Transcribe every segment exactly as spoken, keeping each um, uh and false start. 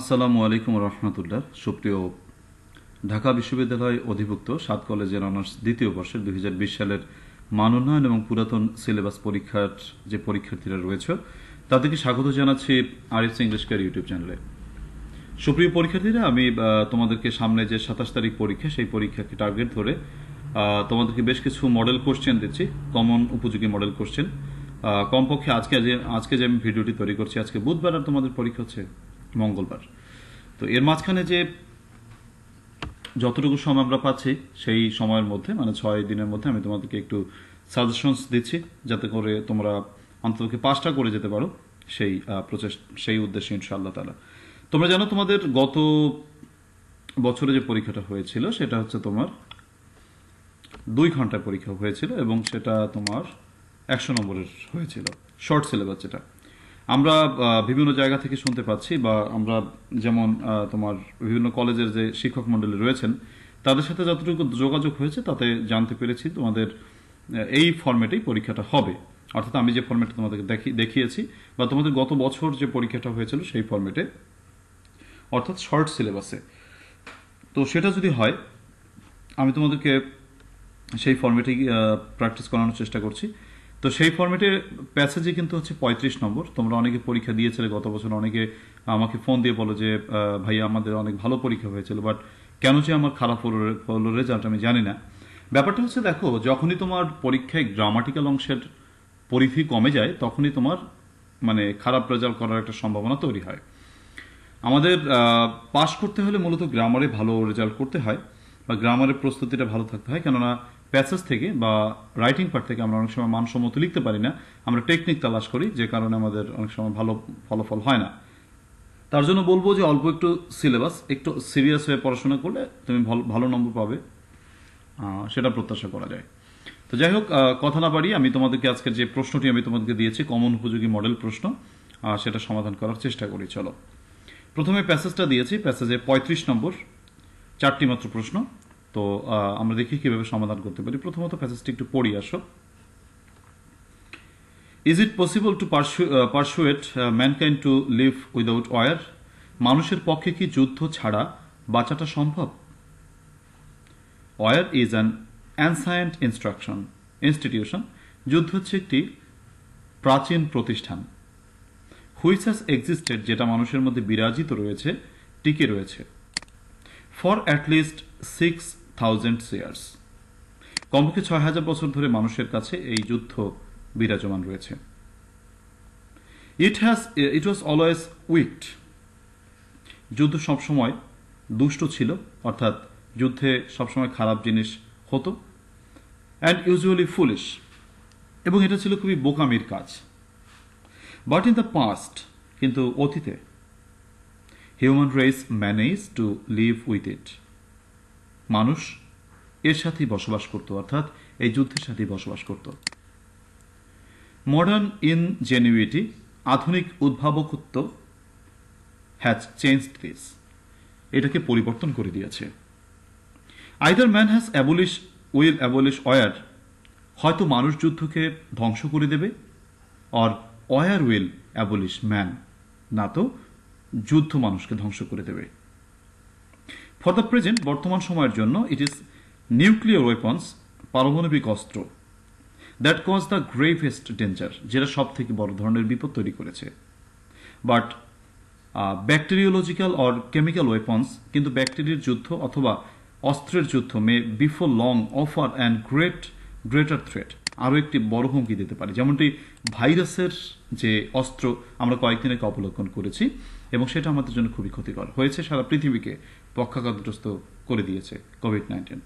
আসসালামু আলাইকুম ওয়া রাহমাতুল্লাহ সুপ্রিয় ঢাকা বিশ্ববিদ্যালয় অধিভুক্ত সাত কলেজের অনার্স দ্বিতীয় বর্ষের দুই হাজার বিশ সালের মানোন্নয়ন এবং পুরাতন সিলেবাস পরীক্ষার যে পরীক্ষার্থীরা রয়েছে তাদেরকে স্বাগত জানাচ্ছি আরিফস ইংলিশ কেয়ার ইউটিউব চ্যানেলে সুপ্রিয় পরীক্ষার্থীরা আমি তোমাদেরকে সামনে যে সাতাশ তারিখ পরীক্ষা সেই পরীক্ষাকে টার্গেট ধরে তোমাদেরকে বেশ কিছু মডেল কোশ্চেন দিচ্ছি কমন উপযোগী মডেল কোশ্চেন কমপক্ষে আজকে আজকে যে আমি ভিডিওটি তৈরি করছি আজকে বুধবার আর তোমাদের পরীক্ষা হচ্ছে মঙ্গলবার তো এর মাঝখানে যে যতটুকু সময় আমরা পাচ্ছি সেই সময়ের মধ্যে মানে ছয় দিনের মধ্যে আমি তোমাদেরকে একটু সাজেশনস দিচ্ছি যাতে করে তোমরা অন্ততপক্ষে পাঁচটা করে যেতে পারো সেই প্রচেষ্টা সেই উদ্দেশ্যে ইনশাআল্লাহ তাআলা তোমরা জানো তোমাদের গত বছরে যে পরীক্ষাটা হয়েছিল সেটা হচ্ছে তোমার দুই ঘন্টা পরীক্ষা হয়েছিল এবং সেটা তোমার একশো নম্বরের হয়েছিল শর্ট সিলেবাস যেটা আমরা বিভিন্ন জায়গা থেকে শুনতে পাচ্ছি বা আমরা যেমন তোমার বিভিন্ন কলেজের যে শিক্ষক মণ্ডলী রয়েছেন তাদের সাথে যতটুকু যোগাযোগ হয়েছে তাতে জানতে পেরেছি তোমাদের এই ফরম্যাটেই পরীক্ষাটা হবে অর্থাৎ আমি যে ফরম্যাটে তোমাদেরকে দেখিয়েছি বা তোমাদের গত বছর যে পরীক্ষাটা হয়েছিল সেই ফরম্যাটে অর্থাৎ শর্ট সিলেবাসে তো সেটা যদি হয় আমি তোমাদেরকে সেই ফরম্যাটেই প্র্যাকটিস করানোর চেষ্টা করছি তো সেই ফরম্যাটে প্যাসেজে কিন্তু হচ্ছে পঁয়ত্রিশ নম্বর তোমরা অনেকে পরীক্ষা দিয়েছিলে গত বছর অনেকে আমাকে ফোন দিয়ে বলো যে ভাইয়া আমাদের অনেক ভালো পরীক্ষা হয়েছিল বাট কেন যে আমার খারাপ হলো রেজাল্ট আমি জানি না ব্যাপারটা হচ্ছে দেখো যখনই তোমার পরীক্ষায় গ্রামাটিক্যাল অংশের পরিধি কমে যায় তখনই তোমার মানে খারাপ রেজাল্ট করার একটা সম্ভাবনা তৈরি হয় আমাদের পাস করতে হলে মূলত গ্রামারে ভালো রেজাল্ট করতে হয় বা গ্রামারের প্রস্তুতিটা ভালো থাকতে হয় কেননা প্যাসেজ থেকে বা রাইটিং পার্ট থেকে আমরা অনেক সময় মানসম্মত লিখতে পারি না আমরা টেকনিক তালাশ করি যে কারণে আমাদের অনেক সময় ভালো ফলাফল হয় না তার জন্য বলবো যে অল্প একটু সিলেবাস একটু সিরিয়াস হয়ে পড়াশোনা করলে তুমি ভালো নম্বর পাবে সেটা প্রত্যাশা করা যায় তো যাই হোক কথা না বাড়িয়ে আমি তোমাদেরকে আজকের যে প্রশ্নটি আমি তোমাদেরকে দিয়েছি কমন উপযোগী মডেল প্রশ্ন সেটা সমাধান করার চেষ্টা করি চলো প্রথমে প্যাসেজটা দিয়েছি প্যাসেজে পঁয়ত্রিশ নম্বর চারটি মাত্র প্রশ্ন তো আমরা দেখি কিভাবে সমাধান করতে পারি প্রথমত প্যাসেজটি একটু পড়ি আসো is it possible to persuade mankind to live without war মানুষের পক্ষে কি যুদ্ধ ছাড়া বাঁচাটা সম্ভব war is an ancient instruction institution যুদ্ধ হচ্ছে একটি প্রাচীন প্রতিষ্ঠান হুইচ হ্যাজ এক্সিস্টেড যেটা মানুষের মধ্যে বিরাজিত রয়েছে টিকে রয়েছে for at least six thousand years কমপক্ষে ছয় হাজার বছর ধরে মানুষের কাছে এই যুদ্ধ বিরাজমান রয়েছে it has it was always wicked যুদ্ধ সবসময় দুষ্ট ছিল অর্থাৎ যুদ্ধে সবসময় খারাপ জিনিস হতো অ্যান্ড ইউজুয়ালি ফুলিশ এবং এটা ছিল খুবই বোকামির কাজ বাট ইন দ্য পাস্ট কিন্তু অতীতে human race manage to live with it মানুষ এর সাথেই বসবাস করত অর্থাৎ এই যুদ্ধের সাথেই বসবাস করত মডার্ন ইনজেনিউইটি আধুনিক উদ্ভাবকত্ব হ্যাজ চেঞ্জড দিস এটাকে পরিবর্তন করে দিয়েছে either man has abolish will abolish war হয়তো মানুষ যুদ্ধকে ধ্বংস করে দেবে আর ওয়ার উইল অ্যাবলিশ ম্যান না তো যুদ্ধ মানুষকে ধ্বংস করে দেবে ফর দ্য প্রেজেন্ট বর্তমান সময়ের জন্য ইট ইজ নিউক্লিয়ার ওয়েপন্স পারমাণবিক অস্ত্র that cause the gravest danger যেটা সব থেকে বড় ধরনের বিপদ তৈরি করেছে but bacteriological or chemical weapons কিন্তু ব্যাকটেরিয়ার যুদ্ধ অথবা অস্ত্রের যুদ্ধ may before long offer and great greater threat আরও একটি বড় হুমকি দিতে পারে যেমনটি ভাইরাসের যে অস্ত্র আমরা কয়েকদিন আগে অবলোকন করেছি এবং সেটা আমাদের জন্য খুবই ক্ষতিকর হয়েছে সারা পৃথিবীকে পক্ষাঘাতগ্রস্ত করে দিয়েছে Covid nineteen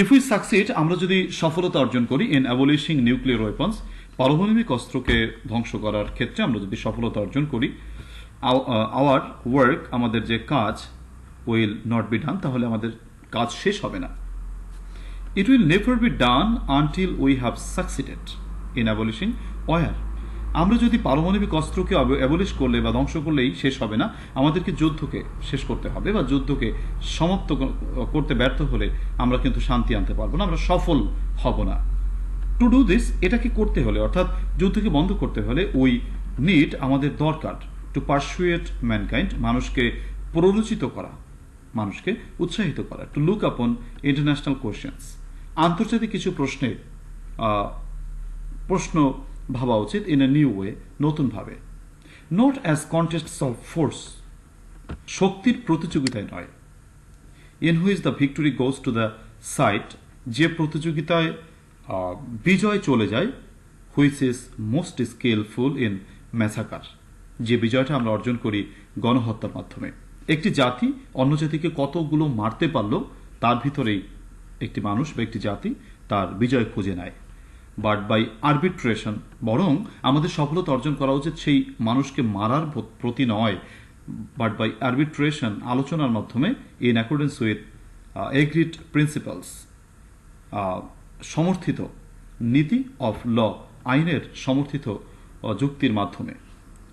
if we succeed আমরা যদি সফলতা অর্জন করি ইন অ্যাবলিশিং নিউক্লিয়ার ওয়েপন্স পারমাণবিক অস্ত্রকে ধ্বংস করার ক্ষেত্রে আমরা যদি সফলতা অর্জন করি আওয়ার ওয়ার্ক আমাদের যে কাজ উইল নট বি ডান তাহলে আমাদের কাজ শেষ হবে না It will never be done until we have succeeded in abolishing war. আমরা যদি পারমাণবিক অস্ত্রকে অ্যাবলিশ করলে বা ধ্বংস করলেই শেষ হবে না আমাদেরকে যুদ্ধকে শেষ করতে হবে বা যুদ্ধকে সমাপ্ত করতে ব্যর্থ হলে আমরা কিন্তু শান্তি আনতে পারবো না আমরা সফল হব না টু ডু দিস এটাকে করতে হলে অর্থাৎ যুদ্ধকে বন্ধ করতে হলে উই নিড আমাদের দরকার to persuade mankind, manushke prorochito kora, manushke utsahito kora, to look upon international questions. Antarjatik kichu proshne proshno bhaba uchit in a new way, notun bhabe, not as contests of force, shoktir protichogitay noy, in which the victory goes to the side, je protichogitay bijoy chole jay, which is most skillful in massacre. যে বিজয়টা আমরা অর্জন করি গণহত্যার মাধ্যমে, একটি জাতি অন্য জাতিকে কতগুলো মারতে পারলো তার ভিতরেই একটি মানুষ বা একটি জাতি তার বিজয় খুঁজে নেয়। বাট বাই আরবিট্রেশন, বরং আমাদের সফলতা অর্জন করা উচিত সেই মানুষকে মারার প্রতি নয়, বাট বাই আরবিট্রেশন আলোচনার মাধ্যমে, in accordance with agreed principles, সমর্থিত নীতি অফ ল, আইনের সমর্থিত যুক্তির মাধ্যমে।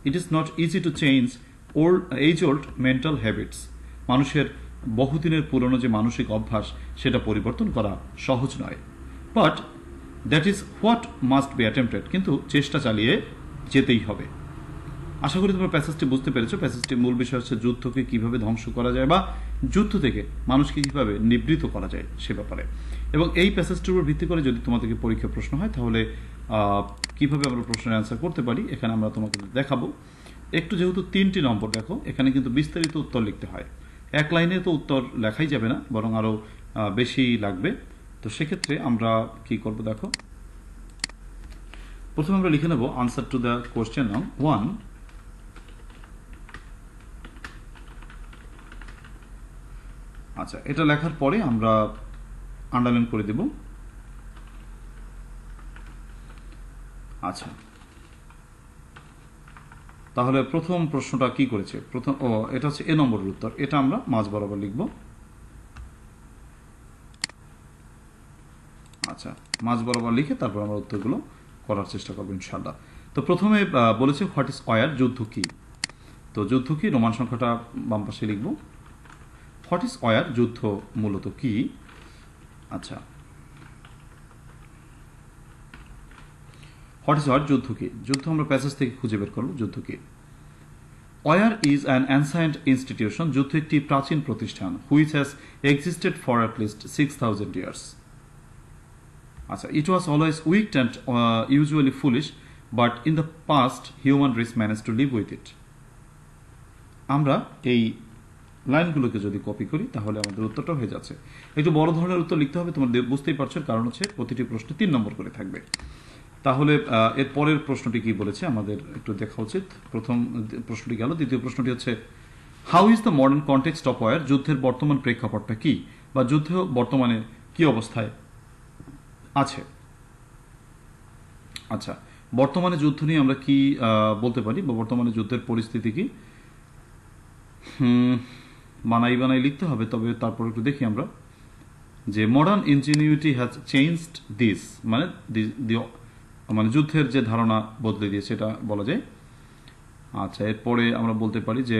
It is not easy to change old age-old mental habits. মানুষের বহুদিনের পুরনো যে মানসিক অভ্যাস সেটা পরিবর্তন করা সহজ নয়। But that is what must be attempted. কিন্তু চেষ্টা চালিয়ে যেতেই হবে। আশা করি তোমরা প্যাসেজটি বুঝতে পেরেছো। প্যাসেজটির মূল বিষয় হচ্ছে যুদ্ধকে কিভাবে ধ্বংস করা যায় বা যুদ্ধ থেকে মানুষকে কিভাবে নিবৃত করা যায় সে ব্যাপারে। এবং এই প্যাসেজটির উপর ভিত্তি করে যদি তোমাদেরকে পরীক্ষা প্রশ্ন হয় তাহলে কিভাবে আমরা প্রশ্নের অ্যান্সার করতে পারি এখানে আমরা তোমাকে দেখাবো। একটু যেহেতু তিনটি নম্বর দেখো, এখানে কিন্তু বিস্তারিত উত্তর লিখতে হয়। এক লাইনে তো উত্তর লেখাই যাবে না, বরং আরও বেশি লাগবে। তো সেক্ষেত্রে আমরা কি করব দেখো, প্রথমে আমরা লিখে নেব আনসার টু দ্য কোয়েশ্চেন নং ওয়ান। আচ্ছা, এটা লেখার পরে আমরা আন্ডারলাইন করে দেব। আচ্ছা, তাহলে প্রথম প্রশ্নটা কি করেছে, প্রথম ও এটা হচ্ছে এ নম্বরের উত্তর, এটা আমরা মাঝ বরাবর লিখব। আচ্ছা, মাঝ বরাবর লিখে তারপর আমরা উত্তরগুলো করার চেষ্টা করবো ইনশাল্লাহ। তো প্রথমে বলেছে হোয়াট ইজ ওয়ার, যুদ্ধ কি। তো যুদ্ধ কি, রোমান সংখ্যাটা বাম পাশে লিখব। হোয়াট ইজ ওয়ার, যুদ্ধ মূলত কি। আচ্ছা, হোয়াট ইজ ওয়ার, যুদ্ধ কি। যুদ্ধ আমরা প্যাসেজ থেকে খুঁজে বের করব যুদ্ধ কি। War is an ancient institution, যুদ্ধ একটি প্রাচীন প্রতিষ্ঠান, which has existed for at least six thousand years. আচ্ছা, it was always weak and usually foolish, but in the past human race manage to live with it. আমরা এই লাইনগুলোকে যদি copy করি তাহলে আমাদের উত্তরটা হয়ে যাচ্ছে। একটু বড় ধরনের উত্তর লিখতে হবে, তোমরা বুঝতেই পারছো, কারণ হচ্ছে প্রতিটি প্রশ্ন তিন নম্বর করে থাকবে। তাহলে এর পরের প্রশ্নটি কি বলেছে আমাদের একটু দেখা উচিত। প্রথম প্রশ্নটি গেল, দ্বিতীয় প্রশ্নটি হচ্ছে how is the modern context of war, যুদ্ধের বর্তমান প্রেক্ষাপটটা কি বা যুদ্ধ বর্তমানে কি অবস্থায় আছে। আচ্ছা, বর্তমানে যুদ্ধ নিয়ে আমরা কি বলতে পারি বা বর্তমানে যুদ্ধের পরিস্থিতি কি। হুম, বানাই বানাই লিখতে হবে, তবে তারপর একটু দেখি আমরা যে modern ingenuity has changed this, মানে মানে যুদ্ধের যে ধারণা বদলে দিয়েছে এটা বলা যায়। আচ্ছা, এরপরে আমরা বলতে পারি যে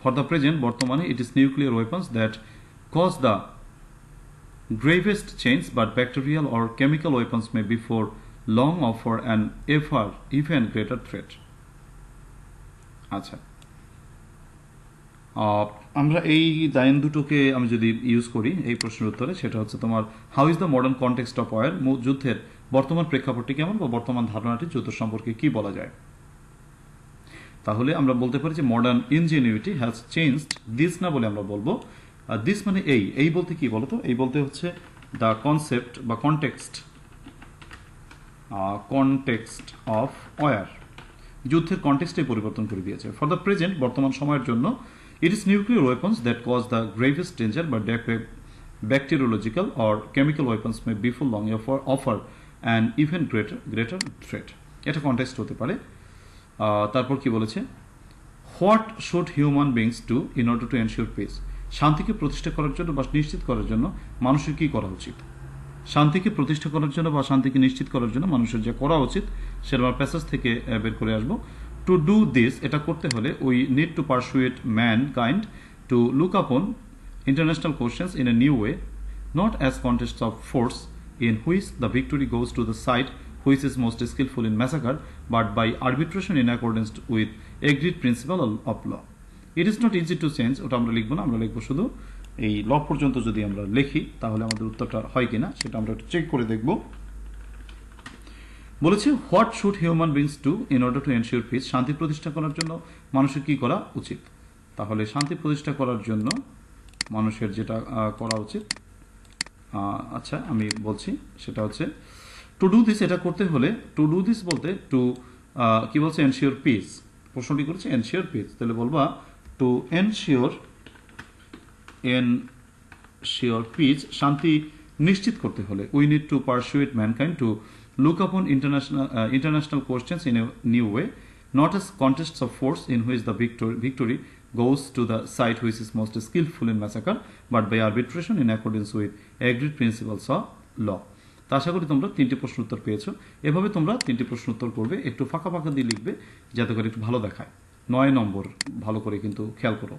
ফর দ্য প্রেজেন্ট, বর্তমানে it is nuclear weapons that cause the gravest change, but bacterial or chemical weapons may before long offer and offer even greater threat. আচ্ছা, আমরা এই লাইন দুটোকে আমি যদি ইউজ করি এই প্রশ্নের উত্তরে, সেটা হচ্ছে তোমার how is the modern context of war, যুদ্ধের বর্তমান প্রেক্ষাপটটি কেমন বা বর্তমান ধারণাটি যুদ্ধ সম্পর্কে কি বলা যায়। তাহলে আমরা বলতে পারি যে modern ingenuity has changed this, না বলে আমরা বলবো দিস মানে এই, এই বলতে কি বলতো, এই বলতে হচ্ছে দ্য কনসেপ্ট বা কনটেক্সট, কনটেক্সট অফ ওয়ার, যুদ্ধের কনটেক্সটে পরিবর্তন করে দিয়েছে। ফর দ্য প্রেজেন্ট, বর্তমান সময়ের জন্য, it is nuclear weapons that cause the gravest danger, but bacteriological or chemical weapons may before long offer, offer an even greater greater threat. এটা context হতে পারে। তারপর কি বলেছে, what should human beings do in order to ensure peace, শান্তিকে প্রতিষ্ঠা করার জন্য বা নিশ্চিত করার জন্য মানুষের কি করা উচিত। শান্তিকে প্রতিষ্ঠা করার জন্য বা শান্তিকে নিশ্চিত করার জন্য মানুষের যা করা উচিত সেটা আমরা প্যাসেজ থেকে বের করে আসবো। To do this, এটা করতে হলে we need to persuade mankind to look upon international questions in a new way, not as contests of force in which the victory goes to the side which is most skillful in massacre, but by arbitration in accordance with Agreed principle of law. It is not easy to change. ওটা আমরা লিখব না, আমরা লিখব শুধু এই ল পর্যন্ত যদি আমরা লিখি তাহলে আমাদের উত্তরটা হয় কিনা সেটা আমরা একটু চেক করে দেখব। বলেছে what should human beings do in order to ensure peace, শান্তি প্রতিষ্ঠা করার জন্য মানুষের কি করা উচিত? তাহলে শান্তি প্রতিষ্ঠা করার জন্য মানুষের যেটা করা উচিত, আচ্ছা আমি বলছি, সেটা হচ্ছে টু ডু দিস, এটা করতে হলে টু ডু দিস বলতে টু কি বলছে এনশিওর পিস, প্রশ্নটি করেছে এনশিওর পিস, তাহলে বলবা টু এনশিওর এনশিওর পিস, শান্তি নিশ্চিত করতে হলে we need to persuade mankind to look upon international uh, international questions in a new way, not as contests of force in which the victor victory goes to the side which is most skillful in massacre, but by arbitration in accordance with agreed principles of law. তা আশা করি তোমরা তিনটি প্রশ্ন উত্তর পেয়েছো। এভাবে তোমরা তিনটি প্রশ্ন উত্তর করবে, একটু ফাঁকা ফাঁকা দিয়ে লিখবে যাতে করে একটু ভালো দেখায়। নয় নম্বর ভালো করে কিন্তু খেয়াল করো।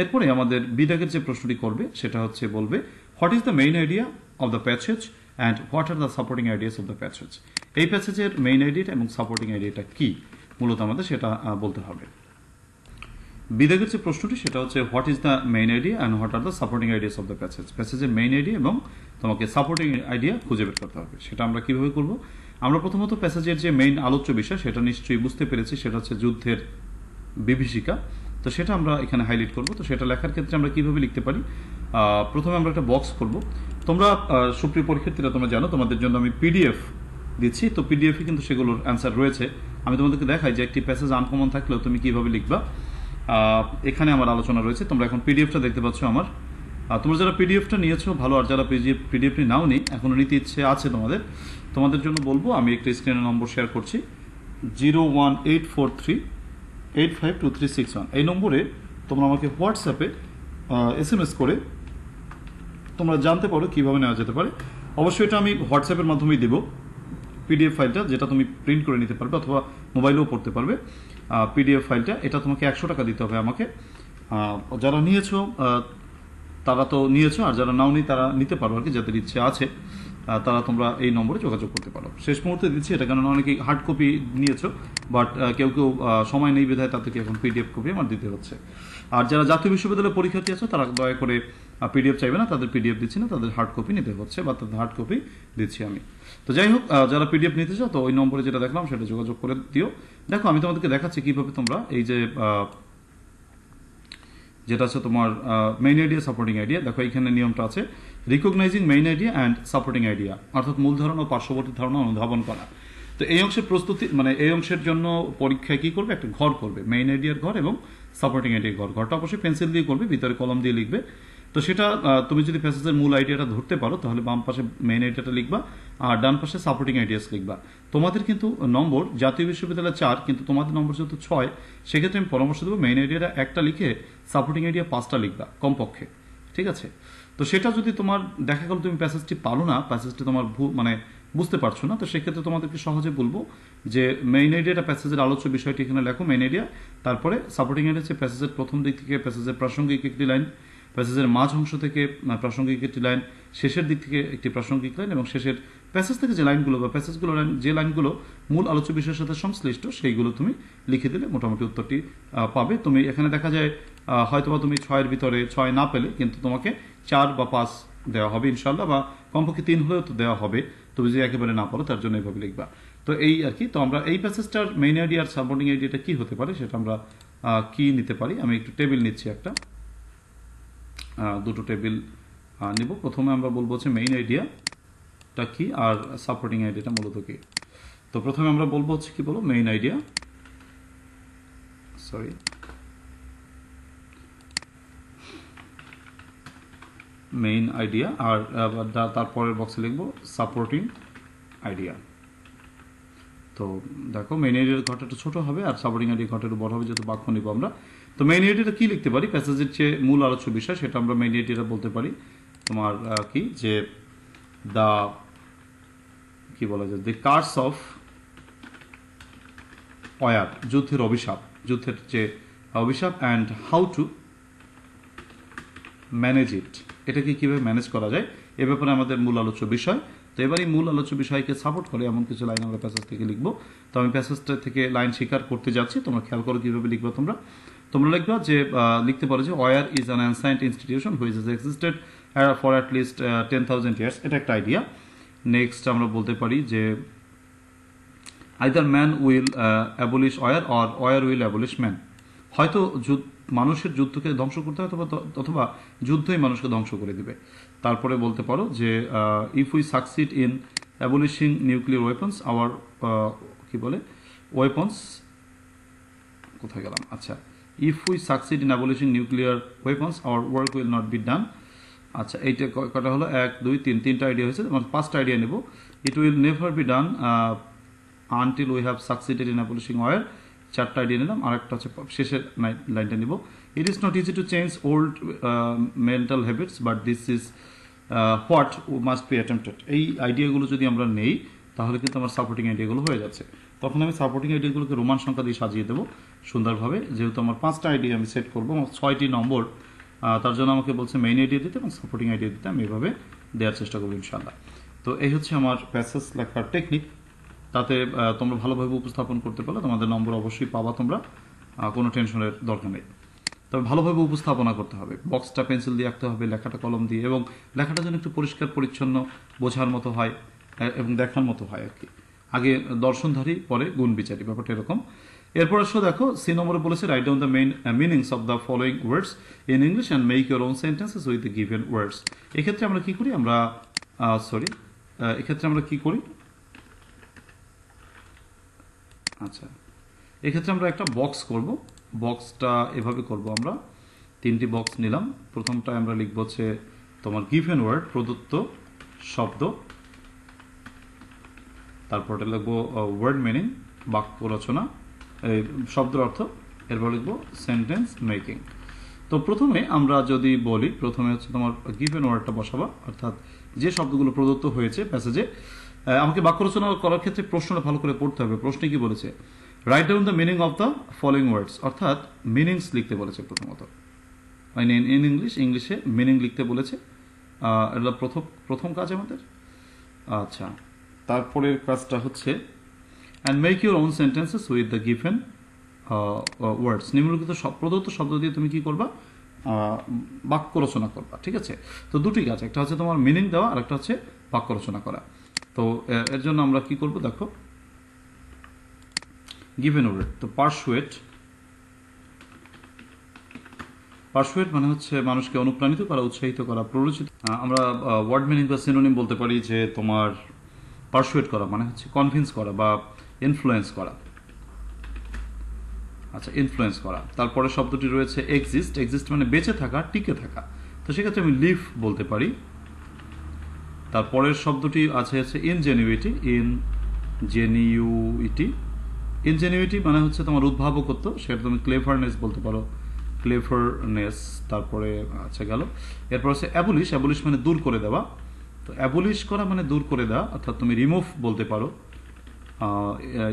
এরপরে আমাদের বিদাগের যে প্রশ্নটি করবে সেটা হচ্ছে বলবে what is the main idea of the passage and what are the supporting ideas of the passage. এই প্যাসেজের মেইন আইডিয়াটা এবং সাপোর্টিং আইডিয়াটা কি মূলত আমাদের সেটা বলতে হবে। বিদাগের যে প্রশ্নটি সেটা হচ্ছে what is the main idea and what are the supporting ideas of the passage, প্যাসেজের মেইন আইডিয়া এবং তোমাকে সাপোর্টিং আইডিয়া খুঁজে বের করতে হবে। সেটা আমরা কীভাবে করব? আমরা প্রথমত প্যাসেজের যে মেইন আলোচ্য বিষয় সেটা নিশ্চয়ই বুঝতে পেরেছি, সেটা হচ্ছে যুদ্ধের বিভীষিকা, তো সেটা আমরা এখানে হাইলাইট করব। তো সেটা লেখার ক্ষেত্রে আমরা কীভাবে লিখতে পারি, প্রথমে আমরা একটা বক্স করব। তোমরা সুপ্রিয় পরীক্ষার্থীরা তোমরা জানো তোমাদের জন্য আমি পিডিএফ দিচ্ছি, তো পিডিএফে কিন্তু সেগুলোর অ্যান্সার রয়েছে। আমি তোমাদেরকে দেখাই যে একটি প্যাসেজ আনকমন থাকলেও তুমি কীভাবে লিখবা, এখানে আমার আলোচনা রয়েছে। তোমরা এখন পিডিএফটা দেখতে পাচ্ছ আমার, তোমরা যারা পিডিএফটা নিয়েছো ভালো, আর যারা পিডিএফ পিডিএফটি নাও নি এখনও নিতে ইচ্ছে আছে তোমাদের, তোমাদের জন্য বলবো আমি একটা স্ক্রিনের নম্বর শেয়ার করছি zero one eight four three eight five two three six one এই নম্বরে তোমরা আমাকে হোয়াটসঅ্যাপে এস এম এস করে তোমরা জানতে পারো কীভাবে নেওয়া যেতে পারে। অবশ্যই এটা আমি হোয়াটসঅ্যাপের মাধ্যমেই দেবো পিডিএফ ফাইলটা, যেটা তুমি প্রিন্ট করে নিতে পারবে অথবা মোবাইলেও পড়তে পারবে। পিডিএফ ফাইলটা এটা তোমাকে একশো টাকা দিতে হবে আমাকে, যারা নিয়েছো তারা তো নিয়েছো, আর যারা নাও নি তারা নিতে পারো আর কি, যাদের ইচ্ছে আছে তারা তোমরা এই নম্বরে যোগাযোগ করতে পারো। শেষ মুহূর্তে দিচ্ছি এটা, কেননা অনেকেই হার্ড কপি নিয়েছো বাট কেউ কেউ সময় নেই বিধায় তাদেরকে এখন পিডিএফ কপি আমার দিতে হচ্ছে। আর যারা জাতীয় বিশ্ববিদ্যালয়ের পরীক্ষার্থী আছো তারা দয়া করে পিডিএফ চাইবে না, তাদের পিডিএফ দিচ্ছি না, তাদের হার্ড কপি নিতে হচ্ছে বা তাদের হার্ড কপি দিচ্ছি আমি। তো যাই হোক, যারা পিডিএফ নিতে চাও তো ওই নম্বরে যেটা দেখলাম সেটা যোগাযোগ করে দিও। দেখো আমি তোমাদেরকে দেখাচ্ছি কীভাবে তোমরা এই যে যেটা আছে তোমার মেইন আইডিয়া সাপোর্টিং আইডিয়া, দেখো এইখানে নিয়মটা আছে recognising main idea and supporting idea, অর্থাৎ মূল ধারণা ও পার্শ্ববর্তী ধারণা অনুধাবন করা। তো এই অংশের প্রস্তুতি মানে এই অংশের জন্য পরীক্ষায় কী করবে, একটা ঘর করবে, মেইন আইডিয়ার ঘর এবং সাপোর্টিং আইডিয়ার ঘর। ঘরটা অবশ্যই পেন্সিল দিয়ে করবে, ভিতরে কলম দিয়ে লিখবে। তো সেটা তুমি যদি প্যাসেজের মূল আইডিয়াটা ধরতে পারো তাহলে বাম পাশে মেইন আইডিয়াটা লিখবা আর ডান পাশে সাপোর্টিং আইডিয়াস লিখবা। তোমাদের কিন্তু নম্বর জাতীয় বিশ্ববিদ্যালয় চার, কিন্তু তোমাদের নম্বর যেহেতু ছয়, সেক্ষেত্রে আমি পরামর্শ দেবো মেইন আইডিয়াটা একটা লিখে সাপোর্টিং আইডিয়া পাঁচটা লিখবা কমপক্ষে, ঠিক আছে? তো সেটা যদি তোমার দেখা গেল তুমি প্যাসেজটি পারো না, প্যাসেজটি তোমার ভু মানে বুঝতে পারছো না, তো সেক্ষেত্রে তোমাদেরকে সহজে বলবো যে মেইন আইডিয়াটা প্যাসেজের আলোচ্য বিষয়টি এখানে লেখো মেইন আইডিয়া, তারপরে সাপোর্টিং আইডিয়া হচ্ছে প্যাসেজের প্রথম দিক থেকে প্যাসেজের প্রাসঙ্গিক একটি লাইন, প্যাসেজের মাঝ অংশ থেকে প্রাসঙ্গিক একটি লাইন, শেষের দিক থেকে একটি প্রাসঙ্গিক লাইন, এবং শেষের প্যাসেজ থেকে যে লাইনগুলো বা প্যাসেজগুলো লাইন যে লাইনগুলো মূল আলোচ্য বিষয়ের সাথে সংশ্লিষ্ট সেইগুলো তুমি লিখে দিলে মোটামুটি উত্তরটি পাবে। তুমি এখানে দেখা যায় হয়তোবা তুমি ছয়ের ভিতরে ছয় না পেলে কিন্তু তোমাকে চার বা পাঁচ দেওয়া হবে ইনশাল্লাহ, বা কমপক্ষে তিন হলেও তো দেওয়া হবে, তুমি যদি একেবারে না পারো তার জন্য এইভাবে লিখবা। তো এই আর কি, তো আমরা এই প্যাসেজটার মেইন আইডিয়া আর সাপোর্টিং আইডিয়াটা কী হতে পারে সেটা আমরা কী নিতে পারি, আমি একটু টেবিল নিচ্ছি একটা, দুটো টেবিল নেব। প্রথমে আমরা বলবো হচ্ছে মেইন আইডিয়াটা কি আর সাপোর্টিং আইডিয়াটা মূলত কি। তো প্রথমে আমরা বলবো হচ্ছে কি বলবো main idea, sorry main idea, আর তারপরের বক্সে লিখবো সাপোর্টিং আইডিয়া। তো দেখো মেইন আইডিয়ার ঘরটা একটু ছোটো হবে আর সাপোর্টিং আইডিয়ার ঘরটা একটু বড় হবে, যেহেতু বাক্য নেব আমরা। তো মেইন আইডিয়াটা কী লিখতে পারি, প্যাসেজের যে মূল আলোচ্য বিষয় সেটা আমরা মেইন আইডিয়াটা বলতে পারি তোমার কি যে দ্য কি বলা যায় দ্য কার্স অফ ওয়ার, যুদ্ধের অভিশাপ, যুদ্ধের যে অভিশাপ, and how to manage it, এটাকে কীভাবে ম্যানেজ করা যায় এ ব্যাপারে আমাদের মূল আলোচ্য বিষয়। তো এবারেই মূল আলোচ্য বিষয়কে সাপোর্ট করে এমন কিছু লাইন আমরা প্যাসেজ থেকে লিখব। তো আমি প্যাসেজটা থেকে লাইন স্বীকার করতে যাচ্ছি, তোমরা খেয়াল করো কিভাবে লিখবা। তোমরা তোমরা লিখবা যে লিখতে পারো যে war is an ancient institution which is existed for at least ten thousand years, এটা একটা আইডিয়া। নেক্সট আমরা বলতে পারি যে either man will abolish war or war will abolish man, হয়তো মানুষের যুদ্ধকে ধ্বংস করতে হয় অথবা অথবা যুদ্ধই মানুষকে ধ্বংস করে দিবে। তারপরে বলতে পারো যে if we succeed in abolishing nuclear weapons our কি বলে ওয়েপন্স কোথায় গেলাম আচ্ছা if we succeed in abolishing nuclear weapons our work will not be done. আচ্ছা এইটা কটা হলো, এক দুই তিন তিনটা আইডিয়া হয়েছে, মানে পাঁচটা আইডিয়া নেব। It will never be done until we have succeeded in abolishing war, চারটা আইডিয়া নিলাম। আর একটা হচ্ছে শেষের লাইনটা নিব, it is not easy to change old mental habits but this is what must be attempted. এই আইডিয়াগুলো যদি আমরা নেই তাহলে কিন্তু আমার সাপোর্টিং আইডিয়াগুলো হয়ে যাচ্ছে, তখন আমি সাপোর্টিং আইডিয়াগুলোকে রোমান সংখ্যা দিয়ে সাজিয়ে দেবো সুন্দরভাবে। যেহেতু আমার পাঁচটা আইডিয়া আমি সেট করবো, আমার ছয়টি নম্বর, তার জন্য আমাকে বলছে মেইন আইডিয়া দিতে এবং সাপোর্টিং আইডিয়া দিতে, আমি এভাবে দেওয়ার চেষ্টা করবো ইনশাল্লাহ। তো এই হচ্ছে আমার প্যাসেজ লেখার টেকনিক, তাতে তোমরা ভালোভাবে উপস্থাপন করতে পারলে তোমাদের নম্বর অবশ্যই পাবা, তোমরা কোনো টেনশনের দরকার নেই। তবে ভালোভাবে উপস্থাপনা করতে হবে, বক্সটা পেন্সিল দিয়ে আঁকতে হবে, লেখাটা কলম দিয়ে, এবং লেখাটা যেন একটু পরিষ্কার পরিচ্ছন্ন বোঝার মতো হয় এবং দেখার মতো হয় আর কি। আগে দর্শনধারী পরে গুণ বিচারী, ব্যাপারটা এরকম। এরপর আসলে দেখো সি নম্বরে বলেছে write down the main meanings of the following words in English and make your own sentences with the given words. এক্ষেত্রে আমরা কী করি আমরা সরি এক্ষেত্রে আমরা কী করি আচ্ছা এক্ষেত্রে আমরা একটা বক্স করব। বক্সটা এভাবে করব, আমরা তিনটি বক্স নিলাম। প্রথমটায় আমরা লিখব হচ্ছে তোমার গিভেন ওয়ার্ড, প্রদত্ত শব্দ, তারপরটা লিখব ওয়ার্ড মিনিং, বাক্য রচনা, এই শব্দের অর্থ, এরপর লিখব সেন্টেন্স মেকিং। তো প্রথমে আমরা যদি বলি, প্রথমে হচ্ছে তোমার গিভেন ওয়ার্ডটা বসাবা, অর্থাৎ যে শব্দগুলো প্রদত্ত হয়েছে প্যাসেজে। আমাকে বাক্য রচনা করার ক্ষেত্রে প্রশ্নটা ভালো করে পড়তে হবে। প্রশ্নে কি বলেছে write down the meaning of the following words, অর্থাৎ মিনিংস লিখতে বলেছে প্রথমত, মানে ইন ইংলিশ ইংলিশে মিনিং লিখতে বলেছে, এটা প্রথম প্রথম কাজ আমাদের। আচ্ছা তারপরের কাজটা হচ্ছে and make your own sentences with the given words, নিম্নলিখিত প্রদত্ত শব্দ দিয়ে তুমি কি করবা বাক্য রচনা করবা। ঠিক আছে, তো দুটি কাজ, একটা হচ্ছে তোমার মিনিং দেওয়া আর একটা হচ্ছে বাক্য রচনা করা। তো এর জন্য আমরা কি করব দেখো, গিভেন ওয়ার্ড তো পারসুয়েট, পারসুয়েট মানে হচ্ছে মানুষকে অনুপ্রাণিত করা, উৎসাহিত করা, প্ররোচিত। আমরা ওয়ার্ড মিনিং বা সিনোনিম বলতে পারি যে তোমার পারসুয়েট করা মানে হচ্ছে কনভিন্স করা বা ইনফ্লুয়েন্স করা। আচ্ছা ইনফ্লুয়েন্স করা, তারপরে শব্দটি রয়েছে এক্সিস্ট, এক্সিস্ট মানে বেঁচে থাকা, টিকে থাকা, তো সেক্ষেত্রে আমি লিভ বলতে পারি। তারপরের শব্দটি আছে হচ্ছে ইনজেনিউইটি, ইনজেনিউইটি ইনজেনিউইটি মানে হচ্ছে তোমার উদ্ভাবকত্ব, সেটা তুমি ক্লেভারনেস বলতে পারো, ক্লেভারনেস। তারপরে আচ্ছা গেল, এরপর হচ্ছে অ্যাবলিশ, অ্যাবলিশ মানে দূর করে দেওয়া, তো অ্যাবলিশ করা মানে দূর করে দেওয়া, অর্থাৎ তুমি রিমুভ বলতে পারো,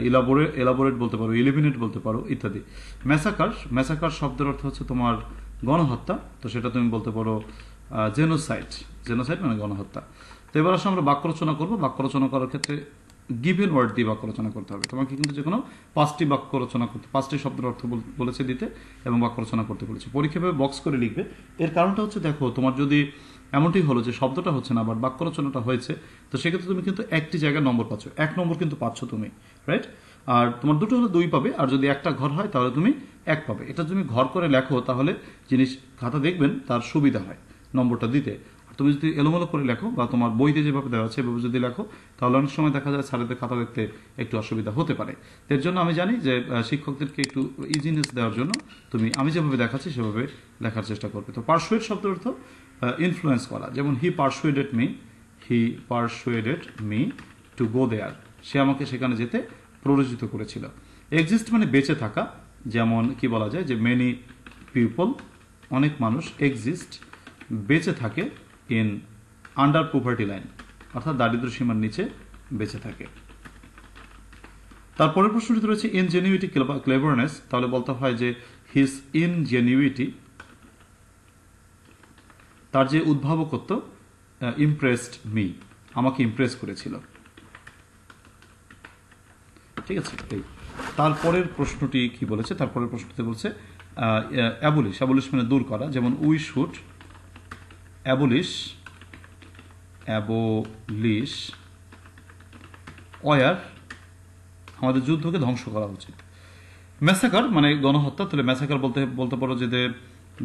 ইলাবোরেট এলাবোরেট বলতে পারো, ইলিমিনেট বলতে পারো ইত্যাদি। ম্যাসাকার, ম্যাসাকার শব্দের অর্থ হচ্ছে তোমার গণহত্যা, তো সেটা তুমি বলতে পারো জেনোসাইড, জেনোসাইড মানে গণহত্যা। তো এবার আসলে আমরা বাক্য রচনা করবো। বাক্য রচনা করার ক্ষেত্রে গিভেন ওয়ার্ড দিয়ে বাক্য রচনা করতে হবে তোমাকে, কিন্তু যে কোনো পাঁচটি বাক্য রচনা করতে, পাঁচটি শব্দের অর্থ বলেছে দিতে এবং বাক্য রচনা করতে বলেছে। পরীক্ষাভাবে বক্স করে লিখবে, এর কারণটা হচ্ছে দেখো তোমার যদি এমনটি হলো যে শব্দটা হচ্ছে না আবার বাক্য রচনাটা হয়েছে, তো সেক্ষেত্রে তুমি কিন্তু একটি জায়গায় নম্বর পাচ্ছ, এক নম্বর কিন্তু পাচ্ছ তুমি, রাইট। আর তোমার দুটো হলে দুই পাবে, আর যদি একটা ঘর হয় তাহলে তুমি এক পাবে। এটা তুমি ঘর করে লেখো তাহলে জিনিস খাতা দেখবেন তার সুবিধা হয় নম্বরটা দিতে। তুমি যদি এলোমেলো করে লেখো বা তোমার বইতে যেভাবে দেওয়া আছে সেভাবে যদি লেখো তাহলে অনেক সময় দেখা যায় স্যারদের খাতা দেখতে একটু অসুবিধা হতে পারে। এর জন্য আমি জানি যে শিক্ষকদেরকে একটু ইজিনেস দেওয়ার জন্য তুমি আমি যেভাবে দেখাচ্ছি সেভাবে লেখার চেষ্টা করবে। তো পারসুয়েড শব্দের অর্থ ইনফ্লুয়েন্স করা, যেমন he persuaded me, he persuaded me to go there, সে আমাকে সেখানে যেতে প্ররোচিত করেছিল। এক্সিস্ট মানে বেঁচে থাকা, যেমন কি বলা যায় যে মেনি পিপল, অনেক মানুষ এক্সিস্ট বেঁচে থাকে ইন আন্ডার পভার্টি লাইন, অর্থাৎ দারিদ্র সীমার নিচে বেঁচে থাকে। তারপরের প্রশ্নটিতে রয়েছে ইনজেনিউইটি ক্লেভারনেস, তাহলে বলতে হয় যে হিজ ইনজেনিউইটি, তার যে উদ্ভাবকত্ব, ইমপ্রেসড মি, আমাকে ইমপ্রেস করেছিল। ঠিক আছে, এই তারপরের প্রশ্নটি কি বলেছে? তারপরের প্রশ্নতে বলছে অ্যাবলিশ, অ্যাবলিশ মানে দূর করা, যেমন we should abolish abolish war, আমাদের যুদ্ধকে ধ্বংস করা উচিত। ম্যাসাকার মানে গণহত্যা, তাহলে ম্যাসাকার বলতে বলতে পারো যে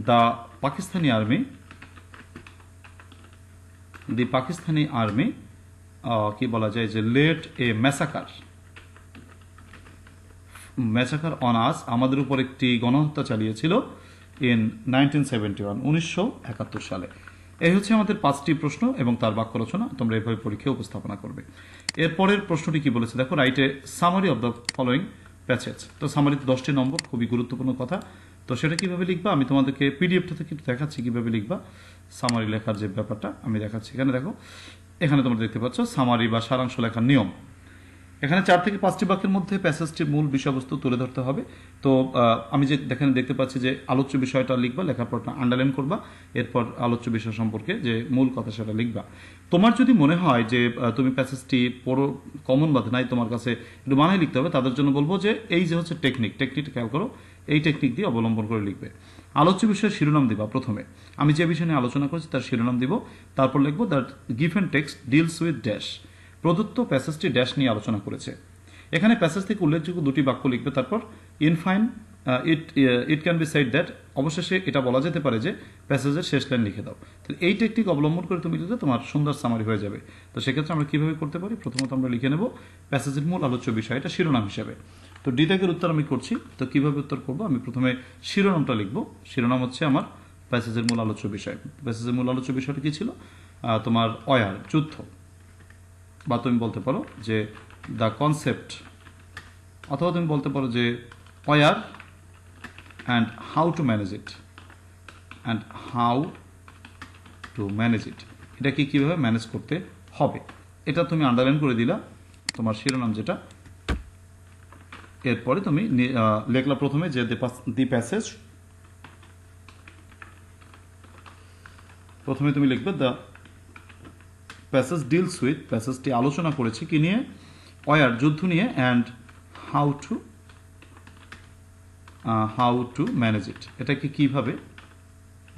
the Pakistani army, the Pakistani army কি বলা যায় যে let a massacre, massacre on us, আমাদের উপর একটি গণহত্যা চালিয়েছিল ইন নাইনটিন সেভেন্টি ওয়ান, উনিশশো একাত্তর সালে। এই হচ্ছে আমাদের পাঁচটি প্রশ্ন এবং তার বাক্য রচনা, তোমরা এইভাবে পরীক্ষায় উপস্থাপনা করবে। এরপরের প্রশ্নটি কি বলেছে দেখো, write a summary of the following passage. তো সামারিতে দশটি নম্বর, খুবই গুরুত্বপূর্ণ কথা। তো সেটা কীভাবে লিখবা, আমি তোমাদেরকে পিডিএফটা থেকে দেখাচ্ছি কীভাবে লিখবা সামারি লেখার যে ব্যাপারটা আমি দেখাচ্ছি। এখানে দেখো, এখানে তোমরা দেখতে পাচ্ছ সামারি বা সারাংশ লেখার নিয়ম। এখানে চার থেকে পাঁচটি বাক্যের মধ্যে প্যাসেজটির মূল বিষয়বস্তু তুলে ধরতে হবে। তো আমি যে এখানে দেখতে পাচ্ছি যে আলোচ্য বিষয়টা লিখবা, লেখার পরটা আন্ডারলাইন করবা, এরপর আলোচ্য বিষয় সম্পর্কে যে মূল কথা সেটা লিখবা। তোমার যদি মনে হয় যে তুমি প্যাসেজটি পুরো কমন বাদ নাই, তোমার কাছে একটু বানাই লিখতে হবে, তাদের জন্য বলবো যে এই যে হচ্ছে টেকনিক, টেকনিকটা খেয়াল করো, এই টেকনিক দিয়ে অবলম্বন করে লিখবে। আলোচ্য বিষয়ের শিরোনাম দিবা প্রথমে, আমি যে বিষয় নিয়ে আলোচনা করছি তার শিরোনাম দিব, তারপর লিখবো that given text deals with dash, প্রদত্ত প্যাসেজটি ড্যাশ নিয়ে আলোচনা করেছে। এখানে প্যাসেজ থেকে উল্লেখযোগ্য দুটি বাক্য লিখবে, তারপর in fine it it can be said that, অবশেষে এটা বলা যেতে পারে যে প্যাসেজের শেষ লাইন লিখে দাও। তাহলে এই টেকনিক অবলম্বন করে তুমি লিখলে তোমার সুন্দর সামারি হয়ে যাবে। তো সেক্ষেত্রে আমরা কীভাবে করতে পারি, প্রথমত আমরা লিখে নেব প্যাসেজের মূল আলোচ্য বিষয়, এটা শিরোনাম হিসাবে। তো ডি দাগের উত্তর আমি করছি, তো কীভাবে উত্তর করবো, আমি প্রথমে শিরোনামটা লিখবো। শিরোনাম হচ্ছে আমার প্যাসেজের মূল আলোচ্য বিষয়। প্যাসেজের মূল আলোচ্য বিষয়টা কী ছিল, তোমার ওয়ার, যুদ্ধ, বা তুমি বলতে পারো যে দ্য কনসেপ্ট, অথবা তুমি বলতে পারো যে war and how to manage it, and how to manage it, এটাকে কীভাবে ম্যানেজ করতে হবে, এটা তুমি আন্ডারলাইন করে দিলা তোমার শিরোনাম যেটা। এরপরে তুমি লেখলা প্রথমে যে দি প্যাসেজ, প্রথমে তুমি লিখবে দ্য প্যাসেজ ডিলস উইথ, প্যাসেজটি আলোচনা করেছে কি নিয়ে, ওয়ার, যুদ্ধ নিয়ে, and how to how to manage it, এটাকে কীভাবে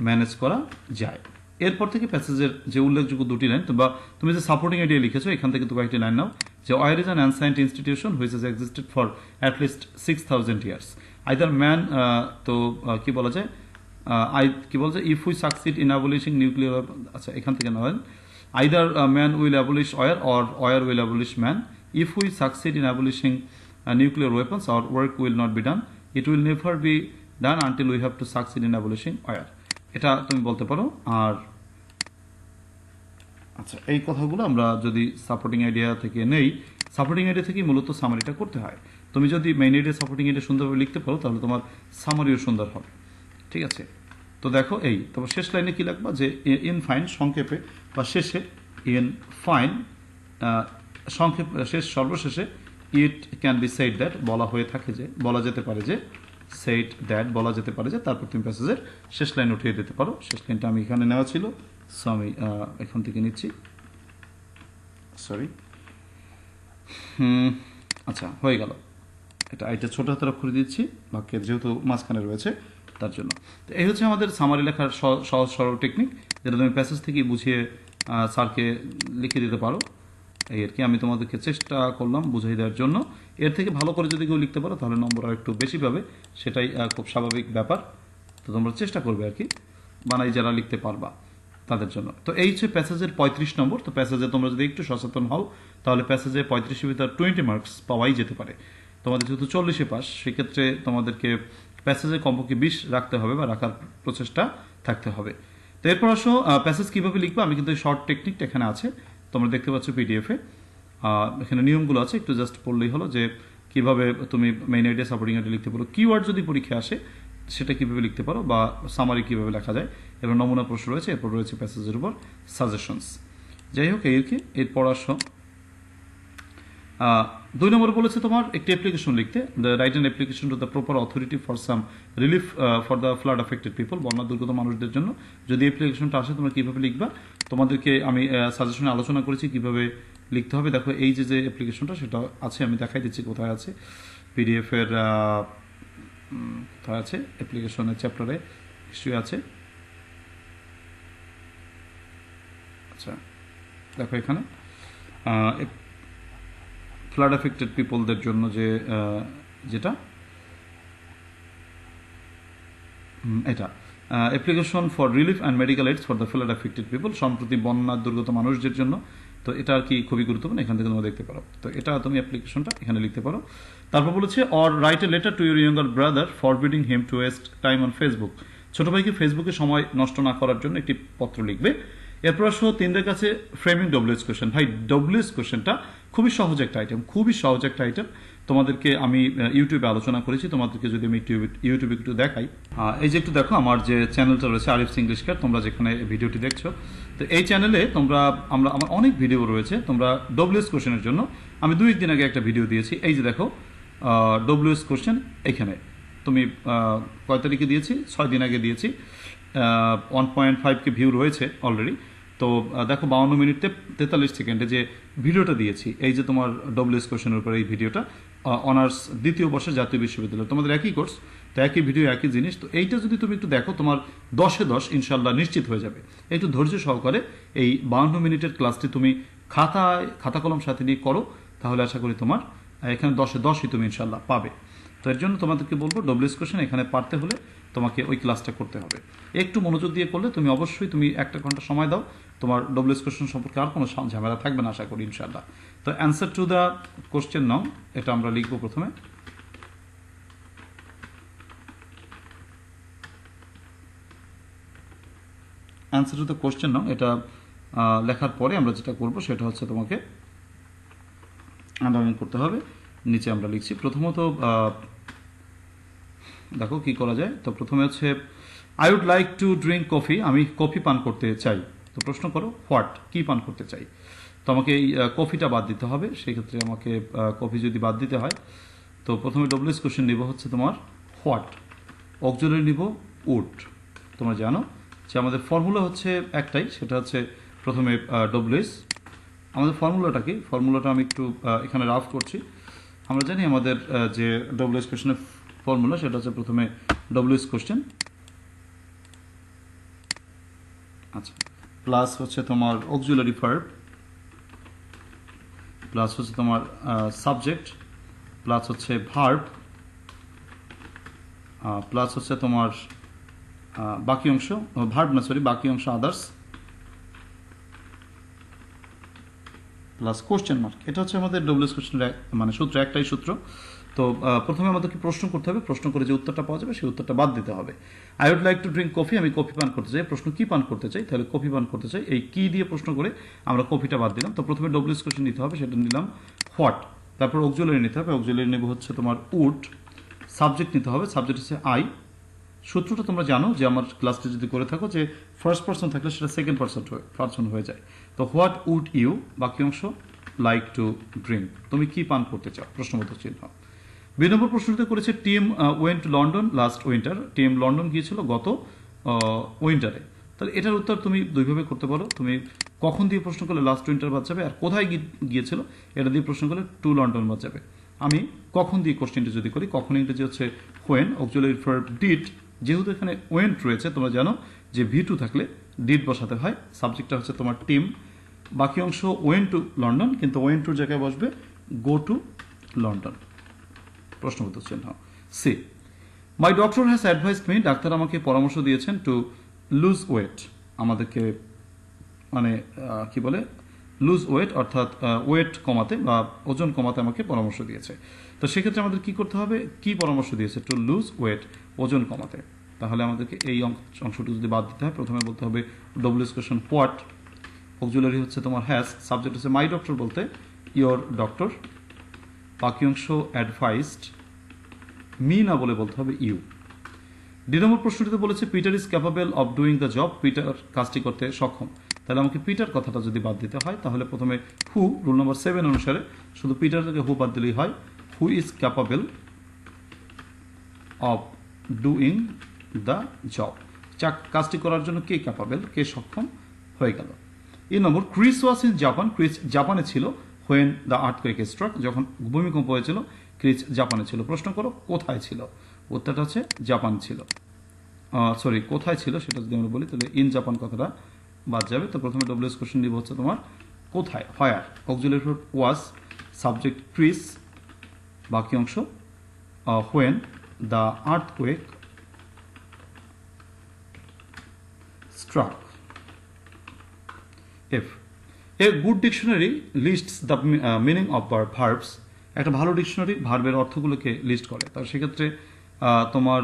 ম্যানেজ করা যায়। এরপর থেকে প্যাসেজের যে উল্লেখযোগ্য দুটি লাইন, বা তুমি যে সাপোর্টিং আইডিয়া লিখেছো এখান থেকে তুমি একটি লাইন নাও যে war is an ancient institution which has existed for at least six thousand years either man, তো কী বলা যায়, আই কী বলা যায় if we succeed in abolishing nuclear, আচ্ছা এখান থেকে নেওয়া, either uh, man will abolish oil or oil will abolish man. If we succeed in abolishing uh, nuclear weapons, our work will not be done. It will never be done until we have to succeed in abolishing oil. এটা তুমি বলতে পারো। আর আচ্ছা, এই কথাগুলো আমরা যদি supporting idea থেকে নেই, সাপোর্টিং আইডিয়া থেকেই মূলত সামারিটা করতে হয়। তুমি যদি মেইন আইডিয়া সাপোর্টিং আইডিয়া সুন্দরভাবে লিখতে পারো তাহলে তোমার সামারিও সুন্দর হবে। ঠিক আছে, তো দেখো এই, তারপর শেষ লাইনে কী লাগবা যে ইন ফাইন, সংক্ষেপে বা শেষে, ইন ফাইন সংক্ষেপ, শেষ, সর্বশেষে, it can be said that, বলা হয়ে থাকে যে, বলা যেতে পারে যে, সেড দ্যাট বলা যেতে পারে যে, তারপর তুমি প্যাসেজের শেষ লাইন উঠিয়ে দিতে পারো। শেষ লাইনটা আমি এখানে নেওয়া ছিল, সো আমি এখান থেকে নিচ্ছি, সরি। আচ্ছা হয়ে গেল, এটা এটা ছোটো হাতের অক্ষরে দিচ্ছি বাক্যের, যেহেতু মাঝখানে রয়েছে তার জন্য। তো এই হচ্ছে আমাদের সামারি লেখার সহজ সরল টেকনিক, যেটা তুমি প্যাসেজ থেকেই বুঝিয়ে স্যারকে লিখে দিতে পারো। এই আর কি, আমি তোমাদেরকে চেষ্টা করলাম বুঝিয়ে দেওয়ার জন্য। এর থেকে ভালো করে যদি কেউ লিখতে পারো তাহলে নম্বর আর একটু বেশি পাবে, সেটাই খুব স্বাভাবিক ব্যাপার। তো তোমরা চেষ্টা করবে আর কি, বানাই যারা লিখতে পারবা তাদের জন্য। তো এই হচ্ছে প্যাসেজের পঁয়ত্রিশ নম্বর। তো প্যাসেজে তোমরা যদি একটু সচেতন হও তাহলে প্যাসেজে পঁয়ত্রিশের ভিতরে টোয়েন্টি মার্কস পাওয়াই যেতে পারে। তোমাদের যেহেতু চল্লিশে পাস, সেক্ষেত্রে তোমাদেরকে প্যাসেজে কমপক্ষে বিশ রাখতে হবে বা রাখার প্রচেষ্টা থাকতে হবে। তো এরপর আসো প্যাসেজ কীভাবে লিখবো, আমি কিন্তু শর্ট টেকনিকটা এখানে আছে, তোমরা দেখতে পাচ্ছ পিডিএফে এখানে নিয়মগুলো আছে, একটু জাস্ট পড়লেই হলো যে কীভাবে তুমি মেইন আইডিয়া সাপোর্টিং আইডিয়া লিখতে পারো, কিওয়ার্ড যদি পরীক্ষায় আসে সেটা কীভাবে লিখতে পারো, বা সামারি কীভাবে লেখা যায়, এরপর নমুনা প্রশ্ন রয়েছে, এরপর রয়েছে প্যাসেজের উপর সাজেশনস। যাই হোক এই আর কি। এরপর আসো দুই নম্বর বলেছে তোমার একটি অ্যাপ্লিকেশন লিখতে, the write an application to the proper authority for some relief for the flood affected people, বন্যা দুর্গত মানুষদের জন্য যদি অ্যাপ্লিকেশনটা আসে তোমরা কীভাবে লিখবা। তোমাদেরকে আমি সাজেশনে আলোচনা করেছি কীভাবে লিখতে হবে। দেখো এই যে যে অ্যাপ্লিকেশনটা সেটা আছে, আমি দেখাই দিচ্ছি কোথায় আছে, পিডিএফের কোথায় আছে, অ্যাপ্লিকেশনের চ্যাপ্টারে নিশ্চয়ই আছে। আচ্ছা দেখো এখানে ফ্লাড এফেক্টেড পিপলদের জন্য যে যেটা এটা application for relief and medical aids for the flood affected people, সম্প্রতি বন্যার দুর্গত মানুষদের জন্য। তো এটা আর কি খুবই গুরুত্বপূর্ণ, এখান থেকে তোমরা দেখতে পারো। তো এটা তুমি অ্যাপ্লিকেশনটা এখানে লিখতে পারো। তারপর বলেছে or write a letter to your younger brother forbidding him to waste time on Facebook, ছোট ভাইকে ফেসবুকে সময় নষ্ট না করার জন্য একটি পত্র লিখবে। এরপর আসো তিনদের কাছে ফ্রেমিং ডব্লিউএস কোয়েশ্চেন। ভাই ডব্লিউএস কোয়েশ্চেনটা খুবই সহজ একটা আইটেম, খুবই সহজ একটা আইটেম। তোমাদেরকে আমি ইউটিউবে আলোচনা করেছি, তোমাদেরকে যদি আমি ইউটিউবে একটু দেখাই, এই যে একটু দেখো আমার যে চ্যানেলটা রয়েছে আরিফস ইংলিশ কেয়ার, তোমরা যেখানে ভিডিওটি দেখছো, তো এই চ্যানেলে তোমরা আমরা আমার অনেক ভিডিও রয়েছে তোমরা ডব্লিউএস কোয়েশ্চেনের জন্য। আমি দুই একদিন আগে একটা ভিডিও দিয়েছি, এই যে দেখো ডব্লিউএস কোয়েশ্চেন এখানে তুমি কয় তারিখে দিয়েছি, ছয় দিন আগে দিয়েছি, ওয়ান পয়েন্ট ফাইভকে ভিউ রয়েছে অলরেডি। তো দেখো বাউন্ন মিনিট তেতাল্লিশ সেকেন্ডে যে ভিডিওটা দিয়েছি, এই যে তোমার ডব্লিউএস কোয়েশ্চেনের উপরে এই ভিডিওটা, অনার্স দ্বিতীয় বর্ষে জাতীয় বিশ্ববিদ্যালয়, তোমাদের একই কোর্স, তো একই ভিডিও একই জিনিস। তো এইটা যদি তুমি একটু দেখো তোমার দশে দশ ইনশাল্লাহ নিশ্চিত হয়ে যাবে। একটু ধৈর্য সহকারে এই বাউন্ন মিনিটের ক্লাসটি তুমি খাতায় খাতা কলম সাথে নিয়ে করো, তাহলে আশা করি তোমার এখানে দশে দশই তুমি ইনশাল্লাহ পাবে। তো এর জন্য তোমাদেরকে বলবো ডব্লিউএস কোয়েশ্চেন এখানে পারতে হলে তোমাকে ওই ক্লাসটা করতে হবে, একটু মনোযোগ দিয়ে করলে তুমি অবশ্যই, তুমি একটা ঘন্টা সময় দাও, তোমার ডব্লিউএস কোয়েশ্চেন সম্পর্কে আর কোনো ঝামেলা থাকবে না আশা করি ইনশাআল্লাহ। তো answer to the question now, এটা আমরা লিখবো প্রথমে। Answer to the question now, এটা লেখার পরে আমরা যেটা করব সেটা হচ্ছে তোমাকে আন্ডারলাইন করতে হবে। নিচে আমরা লিখছি প্রথমত, দেখো কি করা যায়। তো প্রথমে হচ্ছে I would like to drink coffee, আমি কফি পান করতে চাই। তো প্রশ্ন করো হোয়াট, কি পান করতে চাই। তো আমাকে এই কফিটা বাদ দিতে হবে, সেক্ষেত্রে আমাকে কফি যদি বাদ দিতে হয় তো প্রথমে ডব্লিউএস কোয়েশ্চেন নিব হচ্ছে তোমার হোয়াট, অক্সিলারি নিব উড। তোমরা জানো যে আমাদের ফর্মুলা হচ্ছে একটাই, সেটা হচ্ছে প্রথমে ডব্লিউএস। আমাদের ফর্মুলাটা কি, ফর্মুলাটা আমি একটু এখানে রাফ করছি। আমরা জানি আমাদের যে ডব্লিউএস কোয়েশ্চেনের ফর্মুলা সেটা হচ্ছে প্রথমে ডব্লিউএস কোয়েশ্চেন, আচ্ছা, প্লাস হচ্ছে তোমার অক্সিলারি ভার্ব, প্লাস হচ্ছে তোমার সাবজেক্ট, প্লাস হচ্ছে ভার্ব, প্লাস হচ্ছে তোমার বাকি অংশ ভার্ব না সরি বাকি অংশ আদার্স, প্লাস কোশ্চেন মার্ক। এটা হচ্ছে আমাদের ডব্লিউএস কোয়েশ্চেনের মানে সূত্র, একটাই সূত্র। তো প্রথমে আমাদেরকে প্রশ্ন করতে হবে, প্রশ্ন করে যে উত্তরটা পাওয়া যাবে সেই উত্তরটা বাদ দিতে হবে। I would like to drink coffee, আমি কফি পান করতে চাই। প্রশ্ন কি পান করতে চাই, তাহলে কফি পান করতে চাই, এই কি দিয়ে প্রশ্ন করে আমরা কফিটা বাদ দিলাম। তো প্রথমে ডব্লিউএস কোয়েশ্চেন নিতে হবে, সেটা নিলাম হোয়াট, তারপর অক্সিলারি নিতে হবে, অক্সিলারি নেব হচ্ছে তোমার উড, সাবজেক্ট নিতে হবে, সাবজেক্ট হচ্ছে আই। সূত্রটা তোমরা জানো যে আমার ক্লাসটি যদি করে থাকো যে ফার্স্ট পার্সন থাকলে সেটা সেকেন্ড পার্সন পার্সন হয়ে যায়। তো হোয়াট উড ইউ, বাকি অংশ লাইক টু ড্রিঙ্ক, তুমি কি পান করতে চাও, প্রশ্নবোধক চিহ্ন। দুই নম্বর প্রশ্নটা করেছে Tim went London last winter, Tim London গিয়েছিল গত উইন্টারে। তাহলে এটার উত্তর তুমি দুইভাবে করতে পারো, তুমি কখন দিয়ে প্রশ্ন করলে লাস্ট উইন্টার বাদ যাবে, আর কোথায় গিয়েছিল এটা দিয়ে প্রশ্ন করলে টু লন্ডন বাদ যাবে। আমি কখন দিয়ে কোশ্চেনটি যদি করি, কখন ইংরেজি হচ্ছে হোয়েন, অক্সিলারি ভার্ব ডিড, যেহেতু এখানে ওয়েন্ট রয়েছে তোমরা জানো যে ভি টু থাকলে ডিড বসাতে হয়, সাবজেক্টটা হচ্ছে তোমার টিম, বাকি অংশ ওয়েন টু লন্ডন, কিন্তু ওয়েন টুর জায়গায় বসবে গো টু লন্ডন, প্রশ্নবোধক চিহ্ন। C, my doctor has advised me, ডাক্তার আমাকে পরামর্শ দিয়েছেন টু লুজ ওয়েট, আমাদেরকে মানে কি বলে লুজ ওয়েট অর্থাৎ ওয়েট কমাতে বা ওজন কমাতে আমাকে পরামর্শ দিয়েছে। তো সেক্ষেত্রে আমাদের কি করতে হবে, কি পরামর্শ দিয়েছে, টু লুজ ওয়েট, ওজন কমাতে। তাহলে আমাদেরকে এই অংশটি যদি বাদ দিতে হয় প্রথমে বলতে হবে ডব্লিউএস কোয়েশ্চেন হোয়াট, অক্সিলারি হচ্ছে তোমার হ্যাজ, সাবজেক্ট হচ্ছে মাই ডক্টর বলতে ইয়োর ডক্টর, বাকি অংশ অ্যাডভাইসড, মি না বলে বলতে হবে ইউ। দুই নম্বর প্রশ্নটিতে বলেছে Peter is capable of doing the job, Peter কাজটি করতে সক্ষম। তাহলে আমাকে পিটার কথাটা যদি বাদ দিতে হয় তাহলে প্রথমে হু রুল নম্বর সেভেন অনুসারে শুধু পিটার থেকে হু বাদ দিলেই হয়। Who is capable of doing the job, চাক কাজটি করার জন্য কে ক্যাপাবেল, কে সক্ষম হয়ে গেল। এই নম্বর Chris was in Japan, Chris জাপানে ছিল হোয়েন দ্য আর্থকুয়েক স্ট্রাক, যখন ভূমিকম্প হয়েছিল ক্রিস জাপানে ছিল। প্রশ্ন করো কোথায় ছিল, উত্তরটা হচ্ছে জাপান ছিল, সরি কোথায় ছিল সেটা যদি আমরা বলি তাহলে ইন জাপান কথাটা বাদ যাবে। তো প্রথমে ডব্লিউএস কোশ্চেন দিব হচ্ছে তোমার কোথায়, where, auxiliary verb was, subject Chris, বাকি অংশ when the earthquake struck. F. A good dictionary lists the uh, meaning of verbs. একটা ভালো ডিকশনারি ভার্বের অর্থগুলোকে লিস্ট করে। তার সেক্ষেত্রে তোমার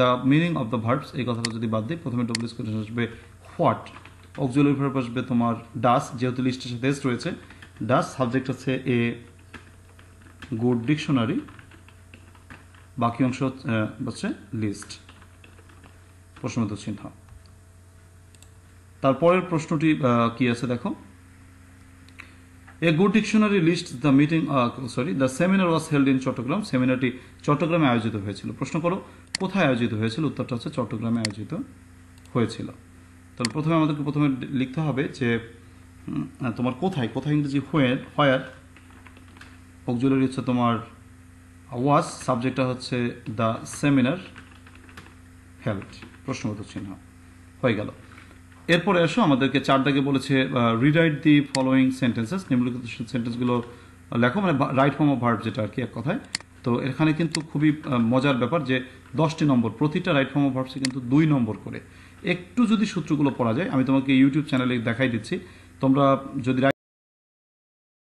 the meaning of the verbs এই কথাটা যদি বাদ দিই প্রথমে ডব্লিউএস কোশ্চেন আসবে হোয়াট, অক্সিলারি ভার্ব আসবে তোমার ডাস, যেহেতু লিস্টের সাথে এস রয়েছে ডাস, সাবজেক্ট হচ্ছে এ গুড ডিকশনারি, বাকি অংশ হচ্ছে লিস্ট প্রশ্নবোধক চিহ্ন। তারপরের প্রশ্নটি কি আছে দেখো, a good dictionary list the meeting sorry the seminar was held in Chittagong, সেমিনারটি চট্টগ্রামে আয়োজিত হয়েছিল। প্রশ্ন করো কোথায় আয়োজিত হয়েছিল, উত্তরটা হচ্ছে চট্টগ্রামে আয়োজিত হয়েছিল। তাহলে প্রথমে আমাদেরকে প্রথমে লিখতে হবে যে তোমার কোথায়, কোথায় ইংরেজি হোয়ের, হোয়ার অক্সিলারি হচ্ছে তোমার ওয়াজ, সাবজেক্টটা হচ্ছে দ্য সেমিনার হেল্ড, প্রশ্নবোধক চিহ্ন হয়ে গেল। এরপরে আসো আমাদেরকে চার দাগে বলেছে রিরাইট দি ফলোয়িং সেন্টেন্সেস, নিম্নলিখিত সেন্টেন্সগুলো লেখো, মানে রাইট ফর্ম অফ ভার্ব যেটা আর কি এক কথায়। তো এখানে কিন্তু খুবই মজার ব্যাপার যে দশটি নম্বর, প্রতিটা রাইট ফর্ম অফ ভার্বসে কিন্তু দুই নম্বর করে। একটু যদি সূত্রগুলো পড়া যায়, আমি তোমাকে ইউটিউব চ্যানেলে দেখাই দিচ্ছি, তোমরা যদি